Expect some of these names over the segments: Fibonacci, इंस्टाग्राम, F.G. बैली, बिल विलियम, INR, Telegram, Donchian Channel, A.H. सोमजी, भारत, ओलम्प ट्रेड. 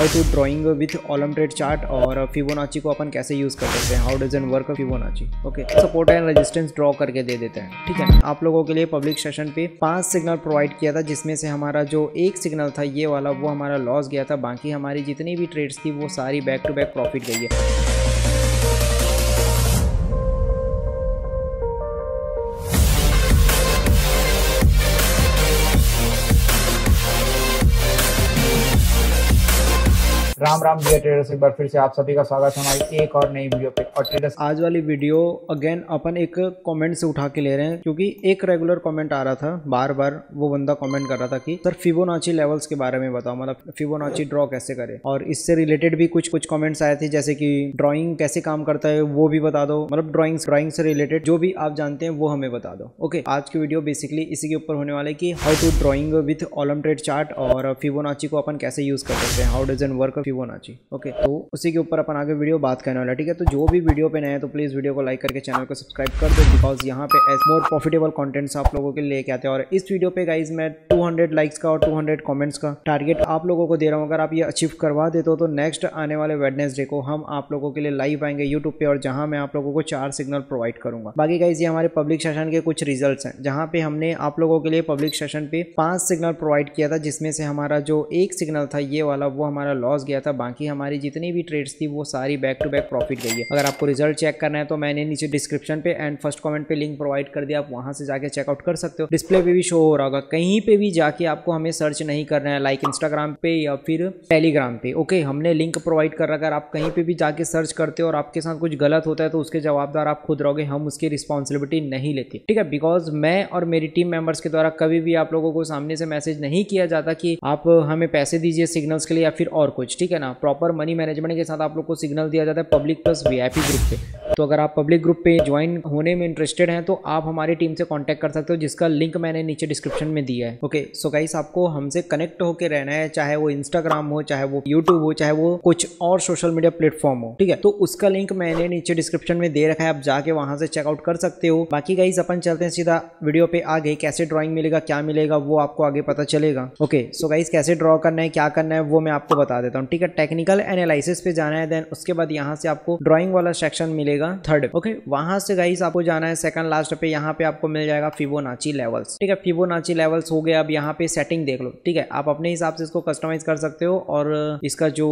How to drawing with ओलम्प ट्रेड chart और Fibonacci को अपन कैसे यूज कर सकते हैं, how does work Fibonacci. Okay, support and resistance draw करके दे देते हैं। ठीक है, आप लोगों के लिए पब्लिक सेशन पे 5 सिग्नल प्रोवाइड किया था, जिसमें से हमारा जो एक सिग्नल था ये वाला, वो हमारा लॉस गया था। बाकी हमारी जितनी भी ट्रेड्स थी वो सारी बैक टू बैक प्रॉफिट गई है। राम राम डियर ट्रेडर्स, एक बार फिर से आप सभी का स्वागत है हमारी एक और नई वीडियो पे। और ट्रेडर्स, आज वाली वीडियो अगेन अपन एक कमेंट से उठा के ले रहे हैं, क्योंकि एक रेगुलर कमेंट आ रहा था बार बार। वो बंदा कमेंट कर रहा था कि सर फिबोनाची लेवल्स के बारे में बताओ, मतलब फिबोनाची ड्रॉ कैसे करें। और इससे रिलेटेड भी कुछ कमेंट्स आए थे, जैसे कि ड्रॉइंग कैसे काम करता है वो भी बता दो, मतलब ड्रॉइंग से रिलेटेड जो भी आप जानते हैं वो हमें बता दो। ओके, आज की वीडियो बेसिकली इसी के ऊपर होने वाले कि how to drawing with ओलम्प ट्रेड chart और फिबोनाची को अपन कैसे यूज कर सकते हैं, how does work Fibonacci. Okay, तो उसी के ऊपर अपन आगे वीडियो बात करने वाला है। ठीक है, तो जो भी वीडियो पे नए हैं तो प्लीज वीडियो को लाइक करके चैनल को सब्सक्राइब कर दो, बिकॉज यहाँ पे मोर प्रॉफिटेबल कंटेंट्स आप लोगों के लिए लेके आते हैं। और इस वीडियो पे गाइज मैं 200 लाइक्स का और 200 कमेंट्स का टारगेट आप लोगों को दे रहा हूँ। अगर आप ये अचीव करवा देते हो तो नेक्स्ट आने वाले वेडनेसडे को हम आप लोगों के लिए लाइव आएंगे यूट्यूब पे, और जहाँ मैं आप लोगों को 4 सिग्नल प्रोवाइड करूंगा। बाकी गाइज, ये हमारे पब्लिक सेशन के कुछ रिजल्ट हैं, जहाँ पे हमने आप लोगों के लिए पब्लिक सेशन पे 5 सिग्नल प्रोवाइड किया था, जिसमें से हमारा जो एक सिग्नल था ये वाला, वो हमारा लॉस गया था। बाकी हमारी जितनी भी ट्रेड्स थी वो सारी बैक टू बैक प्रॉफिट गई है। अगर आपको रिजल्ट चेक करना है तो मैंने नीचे डिस्क्रिप्शन पे एंड फर्स्ट कमेंट पे लिंक प्रोवाइड कर दिया, आप वहां से जाके चेकआउट कर सकते हो। डिस्प्ले पे भी शो हो रहा होगा, कहीं पे भी जाके आपको हमें सर्च नहीं करना है, लाइक इंस्टाग्राम पे या फिर टेलीग्राम पे। ओके, हमने लिंक प्रोवाइड कर रखा है, आप कहीं पे भी जाके सर्च करते हो और आपके साथ कुछ गलत होता है तो उसके जवाबदार आप खुद रहोगे, हम उसकी रिस्पॉन्सिबिलिटी नहीं लेते। ठीक है, बिकॉज मैं और मेरी टीम मेंबर्स के द्वारा कभी भी आप लोगों को सामने से मैसेज नहीं किया जाता कि आप हमें पैसे दीजिए सिग्नल्स के लिए या फिर और कुछ। ठीक है ना, प्रॉपर मनी मैनेजमेंट के साथ आप लोग को सिग्नल दिया जाता है पब्लिक प्लस वीआईपी ग्रुप पे। तो अगर आप पब्लिक ग्रुप पे ज्वाइन होने में इंटरेस्टेड हैं तो आप हमारी टीम से कांटेक्ट कर सकते हो, जिसका लिंक मैंने नीचे डिस्क्रिप्शन में दिया है। ओके, सो गाइस, आपको हमसे कनेक्ट होकर रहना है, चाहे वो इंस्टाग्राम हो, चाहे वो यूट्यूब हो, चाहे वो कुछ और सोशल मीडिया प्लेटफॉर्म हो। ठीक है, तो उसका लिंक मैंने नीचे डिस्क्रिप्शन में दे रखा है, आप जाके वहां से चेकआउट कर सकते हो। बाकी गाइस, अपन चलते हैं सीधा वीडियो पे आगे। कैसे ड्रॉइंग मिलेगा, क्या मिलेगा, वो आपको आगे पता चलेगा। ओके, सो गाइस, कैसे ड्रॉ करना है, क्या करना है, वो मैं आपको बता देता हूँ। ठीक है, टेक्निकल एनालिसिस पे जाना है, देन उसके बाद यहाँ से आपको ड्राइंग वाला सेक्शन मिलेगा थर्ड। ओके, वहां से गाइस आपको जाना है सेकंड लास्ट पे, यहाँ पे आपको मिल जाएगा फिबोनाची लेवल्स। ठीक है, फिबोनाची लेवल्स हो गया। अब यहाँ पे सेटिंग देख लो। ठीक है, आप अपने हिसाब से इसको कस्टमाइज कर सकते हो, और इसका जो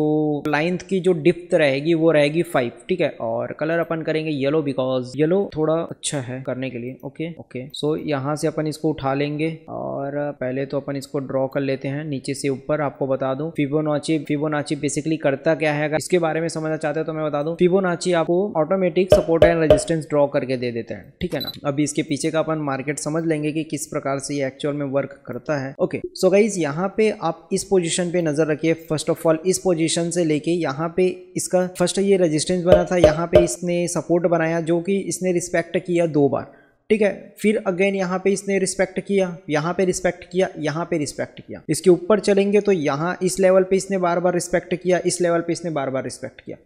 लाइंथ की जो डिप्थ रहेगी वो रहेगी 5। ठीक है, और कलर अपन करेंगे येलो, बिकॉज येलो थोड़ा अच्छा है करने के लिए। ओके ओके, सो यहाँ से अपन इसको उठा लेंगे, और पहले तो अपन इसको ड्रॉ कर लेते हैं नीचे से ऊपर। आपको बता दूं फिबोनाची बेसिकली करता क्या है, अगर इसके बारे में समझना चाहते हो तो मैं बता दूं, फिबोनाची आपको automatic support and resistance draw करके दे देते हैं। ठीक है ना, अभी इसके पीछे का अपन मार्केट समझ लेंगे कि किस प्रकार से ये एक्चुअल में वर्क करता है। ओके, सो गाइस, यहाँ पे आप इस पोजीशन पे नजर रखिए। फर्स्ट ऑफ ऑल इस पोजीशन से लेके यहाँ पे इसका फर्स्ट ये रेजिस्टेंस बना था, यहाँ पे इसने सपोर्ट बनाया जो कि इसने रिस्पेक्ट किया 2 बार। ठीक है, फिर अगेन यहाँ पे इसने रिस्पेक्ट किया, यहाँ पे रिस्पेक्ट किया, यहाँ पे रिस्पेक्ट किया। इसके ऊपर चलेंगे तो यहाँ इस लेवल पे इसने बार बार रिस्पेक्ट किया, इस लेवल पे इसने बार बार रिस्पेक्ट किया।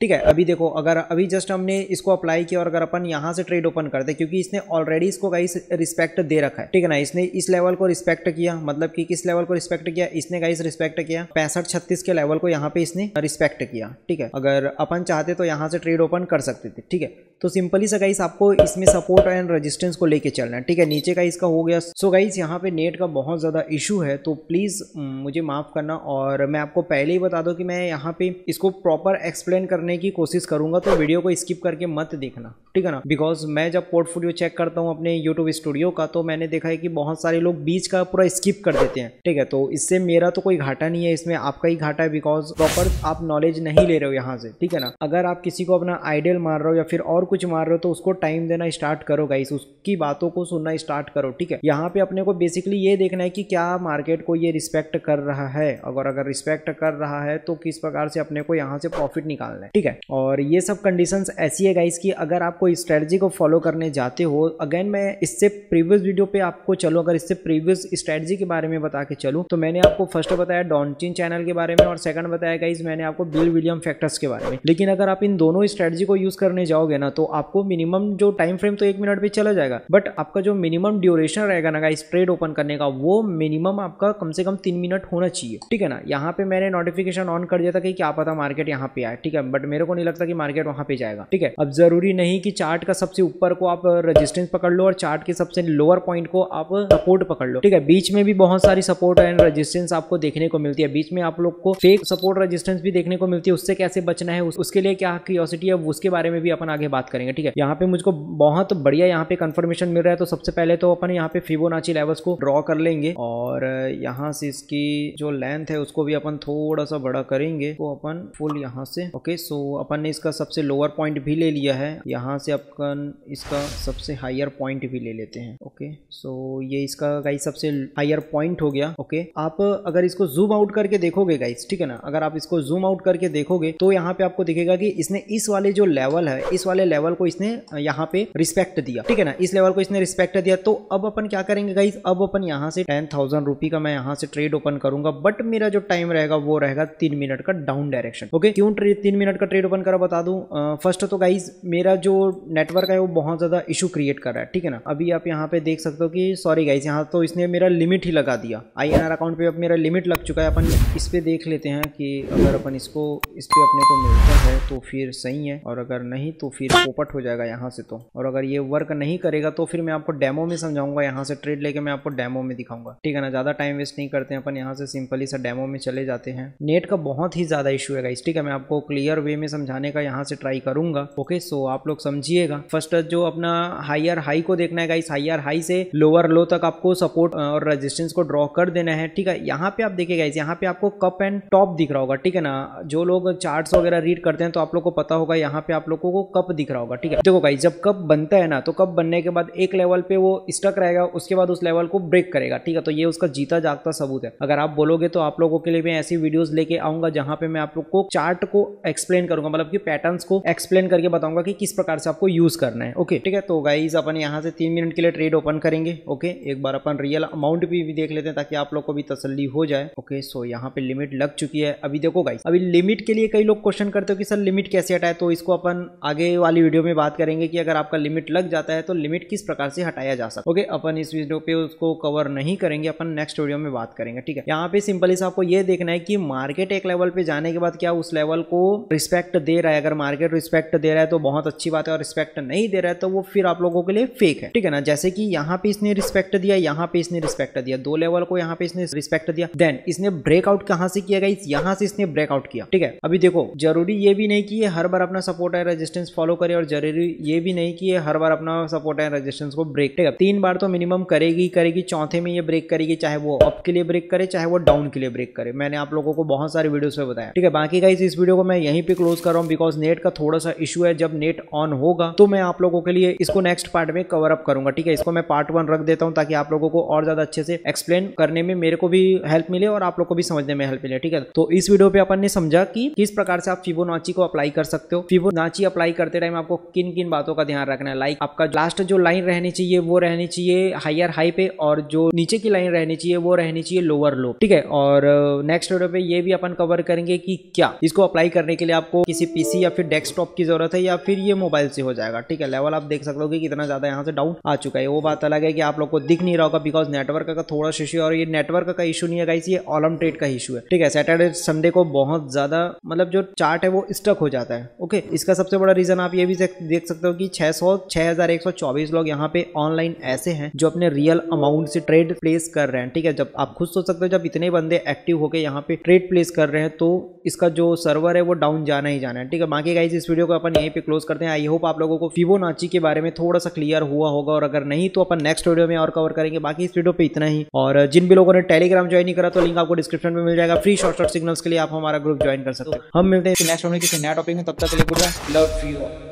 ठीक है, अभी देखो, अगर अभी जस्ट हमने इसको अप्लाई किया और अगर अपन यहाँ से ट्रेड ओपन करते, क्योंकि इसने ऑलरेडी इसको गाइस रिस्पेक्ट दे रखा है। ठीक है ना, इसने इस लेवल को रिस्पेक्ट किया, मतलब कि किस लेवल को रिस्पेक्ट किया, इसने गाइस रिस्पेक्ट किया 65-36 के लेवल को, यहाँ पे इसने रिस्पेक्ट किया। ठीक है, अगर अपन चाहते तो यहाँ से ट्रेड ओपन कर सकते थे। ठीक है, तो सिंपली सा गाइस आपको इसमें सपोर्ट एंड रेजिस्टेंस को लेके चलना है। ठीक है, नीचे का इसका हो गया। सो गाइस, यहाँ पे नेट का बहुत ज़्यादा इशू है, तो प्लीज़ मुझे माफ़ करना, और मैं आपको पहले ही बता दूं कि मैं यहाँ पे इसको प्रॉपर एक्सप्लेन करने की कोशिश करूँगा, तो वीडियो को स्किप करके मत देखना। ठीक है ना, बिकॉज मैं जब पोर्टफोलियो चेक करता हूँ अपने यूट्यूब स्टूडियो का, तो मैंने देखा है कि बहुत सारे लोग बीच का पूरा स्किप कर देते हैं। ठीक है, तो इससे मेरा तो कोई घाटा नहीं है, इसमें आपका ही घाटा है, बिकॉज प्रॉपर आप नॉलेज नहीं ले रहे हो यहाँ से। ठीक है ना, अगर आप किसी को अपना आइडियल मार रहे हो या फिर और कुछ मार रहे हो तो उसको टाइम देना स्टार्ट करो गाइस, उसकी बातों को सुनना स्टार्ट करो। ठीक है, यहाँ पे अपने को बेसिकली ये देखना है कि क्या मार्केट को ये रिस्पेक्ट कर रहा है, अगर रिस्पेक्ट कर रहा है तो किस प्रकार से अपने को यहाँ से प्रॉफिट निकालना है। ठीक है। और ये सब कंडीशंस ऐसी है गाइस कि अगर आप कोई स्ट्रेटजी को फॉलो करने जाते हो, अगेन मैं इससे प्रीवियस वीडियो पे आपको चलो अगर इससे प्रीवियस स्ट्रेटजी के बारे में बता के चलूँ तो मैंने आपको फर्स्ट बताया डॉनचिन चैनल के बारे में और सेकंड बताया गाइस मैंने आपको बिल विलियम फैक्टर्स के बारे में। लेकिन अगर आप इन दोनों स्ट्रेटजी को यूज करने जाओगे ना तो आपको मिनिमम जो टाइम फ्रेम तो 1 मिनट पे चला जाएगा, बट आपका जो मिनिमम ड्यूरेशन रहेगा ना गाइस ट्रेड ओपन करने का वो मिनिमम आपका कम से कम 3 मिनट होना चाहिए, ठीक है ना। यहाँ पे मैंने नोटिफिकेशन ऑन कर दिया था कि क्या पता मार्केट यहाँ पे आए, ठीक है, बट मेरे को नहीं लगता कि मार्केट वहाँ पे जाएगा, ठीक है। अब जरूरी नहीं कि चार्ट का सबसे ऊपर को आप रेजिस्टेंस पकड़ लो और चार्ट के सबसे लोअर पॉइंट को आप सपोर्ट पकड़ लो, ठीक है। बीच में भी बहुत सारी सपोर्ट एंड रेजिस्टेंस आपको देखने को मिलती है, बीच में आप लोग को फेक सपोर्ट रेजिस्टेंस भी देखने को मिलती है। उससे कैसे बचना है, उसके लिए क्या क्यूरियोसिटी है, उसके बारे में भी अपन आगे बात करेंगे, ठीक है। यहाँ पे मुझको बहुत बढ़िया यहाँ पे कंफर्मेशन मिल रहा है, तो सबसे पहले तो अपन यहाँ पे फिबोनाची लेवल्स को ड्रॉ कर लेंगे और यहाँ से इसकी जो लेंथ है उसको भी अपन थोड़ा सा बड़ा करेंगे, तो अपन फुल यहाँ से ओके। सो अपन ने इसका सबसे लोअर पॉइंट भी ले लिया है, यहाँ से अपन इसका सबसे हायर पॉइंट भी ले लेते हैं, ओके। सो ये इसका गाइस सबसे हायर पॉइंट हो गया, ओके। आप अगर इसको जूम आउट करके देखोगे गाइस, ठीक है ना, अगर आप इसको जूम आउट करके देखोगे तो यहाँ पे आपको दिखेगा कि इसने इस वाले जो लेवल है इस वाले लेवल को इसने यहाँ पे रिस्पेक्ट दिया, ठीक है ना, इस लेवल को इसने रिस्पेक्ट दिया। तो अब अपन क्या करेंगे गाइस, अब अपन यहाँ से 10,000 रुपी का मैं यहाँ से ट्रेड ओपन करूंगा, बट मेरा जो टाइम रहेगा वो रहेगा 3 मिनट का डाउन डायरेक्शन, ओके। क्यों 3 मिनट का ट्रेड ओपन करा बता दूं। फर्स्ट तो गाइस मेरा जो नेटवर्क है वो बहुत ज्यादा इशू क्रिएट कर रहा है, ठीक है ना। अभी आप यहाँ पे देख सकते हो कि सॉरी गाइस यहाँ तो इसने मेरा लिमिट ही लगा दिया, INR अकाउंट पे अब मेरा लिमिट लग चुका है। अपन इस पे देख लेते हैं कि अगर अपन इसको इस पे अपने को मिलता है तो फिर सही है, और अगर नहीं तो फिर पोपट हो जाएगा यहाँ से तो, और अगर ये वर्क नहीं करेगा तो फिर मैं आपको डेमो में समझाऊंगा, यहाँ से ट्रेड लेके मैं आपको डेमो में दिखाऊंगा, ठीक है ना। ज्यादा टाइम वेस्ट नहीं करते हैं अपन, यहाँ से सिंपली सा डेमो में चले जाते हैं। नेट का बहुत ही ज्यादा इशू है गाइस, ठीक है, मैं आपको क्लियर वे में समझाने का यहाँ से ट्राई करूंगा, ओके। सो आप लोग समझिएगा। फर्स्ट जो अपना हायर हाई को देखना है गाइस, हायर हाई से लोअर लो तक आपको सपोर्ट और रेजिस्टेंस को ड्रॉ कर देना है, ठीक है। यहाँ पे आप देखिए गाइस, यहाँ पे आपको कप एंड टॉप दिख रहा होगा, ठीक है ना। जो लोग चार्ट्स वगैरह रीड करते हैं तो आप लोग को पता होगा यहाँ पे आप लोगों को कप दिख रहा होगा, ठीक है। देखो गाइस जब कप बनता है ना तो कप बनने के बाद एक लेवल पे वो स्टक रहेगा, उसके बाद उस लेवल को ब्रेक करेगा, ठीक है। तो ये उसका जीता जागता सबूत है। अगर आप बोलोगे तो आप लोगों के लिए मैं ऐसी वीडियोस लेके आऊंगा जहां पे मैं आप लोग को चार्ट को एक्सप्लेन करूंगा, मतलब कि पैटर्न्स को एक्सप्लेन करके बताऊंगा कि किस प्रकार से आपको यूज करना है, ओके, ठीक है। तो गाइज अपन यहाँ से 3 मिनट के लिए ट्रेड ओपन करेंगे, ओके। एक बार अपन रियल अमाउंट भी देख लेते हैं ताकि आप लोग को भी तसल्ली हो जाए, ओके। सो यहाँ पे लिमिट लग चुकी है। अभी देखो गाइज, अभी लिमिट के लिए कई लोग क्वेश्चन करते हो कि सर लिमिट कैसे हटाए, तो इसको अपन आगे वाली वीडियो में बात करेंगे कि अगर आपका लिमिट लग जाता है तो लिमिट किस प्रकार से हटाया जा सकता है, ओके। अपन इस वीडियो पे उसको कवर नहीं करेंगे, अपन नेक्स्ट वीडियो में बात करेंगे, ठीक है। यहाँ पे सिंपली से आपको ये देखना है कि मार्केट एक लेवल पे जाने के बाद क्या उस लेवल को रिस्पेक्ट दे रहा है। अगर मार्केट रिस्पेक्ट दे रहा है तो बहुत अच्छी बात है, और रिस्पेक्ट नहीं दे रहा है तो वो फिर आप लोगों के लिए फेक है, ठीक है ना। जैसे कि यहाँ पे इसने रिस्पेक्ट दिया, यहाँ पे इसने रिस्पेक्ट दिया, दो लेवल को यहाँ पे इसने रिस्पेक्ट दिया, देन इसने ब्रेकआउट कहाँ से किया गया, यहाँ से इसने ब्रेकआउट किया, ठीक है। अभी देखो जरूरी ये भी नहीं कि हर बार अपना सपोर्ट एंड रेजिस्टेंस फॉलो करे, और जरूरी ये भी नहीं कि हर बार अपना सपोर्ट एंड रेजिस्टेंस को ब्रेक करेगा। 3 बार तो मिनिमम करेगी, चौथे में ये ब्रेक करेगी, चाहे वो अप के लिए ब्रेक करे चाहे वो डाउन के लिए ब्रेक करे। मैंने आप लोगों को बहुत सारे वीडियोस में बताया, ठीक है। बाकी गाइस इस वीडियो को मैं यहीं पे क्लोज कर रहा हूँ बिकॉज नेट का थोड़ा सा इशू है। जब नेट ऑन होगा तो मैं आप लोगों के लिए इसको नेक्स्ट पार्ट में कवर अप करूंगा, ठीक है। इसको मैं पार्ट 1 रख देता हूँ ताकि आप लोगों को और ज्यादा अच्छे से एक्सप्लेन करने में मेरे को भी हेल्प मिले और आप लोग को भी समझने में हेल्प मिले, ठीक है। तो इस वीडियो पे अपन ने समझा कि किस प्रकार से आप फिबोनाची को अप्लाई कर सकते हो। फिबोनाची अप्लाई करते टाइम आपको किन किन बातों का ध्यान रखना है, लाइक आपका लास्ट जो लाइन रहनी चाहिए वो रहनी चाहिए हायर हाई पे, और जो नीचे की लाइन रहनी चाहिए वो रहनी चाहिए लोअर लो, ठीक है। और नेक्स्ट वीडियो पे ये भी अपन कवर करेंगे कि क्या इसको अप्लाई करने के लिए आपको किसी पीसी या फिर डेस्कटॉप की जरूरत है या फिर ये मोबाइल से हो जाएगा, ठीक है। लेवल आप देख सकते हो कि कितना ज्यादा यहाँ से डाउन आ चुका है। वो बात अलग है कि आप लोग को दिख नहीं रहा होगा बिकॉज नेटवर्क का थोड़ा इशू है, और ये नेटवर्क का इशू नहीं है गाइस, ये ऑलम्प ट्रेड का इशू है, ठीक है। सैटरडे संडे को बहुत ज्यादा मतलब जो चार्ट है वो स्टक हो जाता है, ओके। इसका सबसे बड़ा रीजन आप ये भी देख सकते हो कि 6,124 लोग यहाँ पे ऑनलाइन ऐसे हैं जो अपने रियल अमाउंट से ट्रेड प्लेस कर रहे हैं, ठीक है। जब आप खुद सोच सकते हो जब इतने बंदे एक्टिव होकर यहाँ पे ट्रेड प्लेस कर रहे हैं तो इसका जो सर्वर है वो डाउन जाना ही जाना है, ठीक है। बाकी गाइस इस वीडियो को अपन यहीं पे क्लोज करते हैं। आई होप आप लोगों को फिबोनाची के बारे में थोड़ा सा क्लियर हुआ होगा, और अगर नहीं तो अपन नेक्स्ट वीडियो में और कवर करेंगे। बाकी इस वीडियो पे इतना ही, और जिन भी लोगों ने टेलीग्राम ज्वाइन नहीं करा तो लिंक आपको डिस्क्रिप्शन में मिल जाएगा। फ्री शॉर्ट सिग्नल्स के लिए आप हमारा ग्रुप ज्वाइन कर सकते हो। हम मिलते हैं नेक्स्ट वीडियो में किसी नया टॉपिक में, तब तक के लिए गुड बाय, लव यू।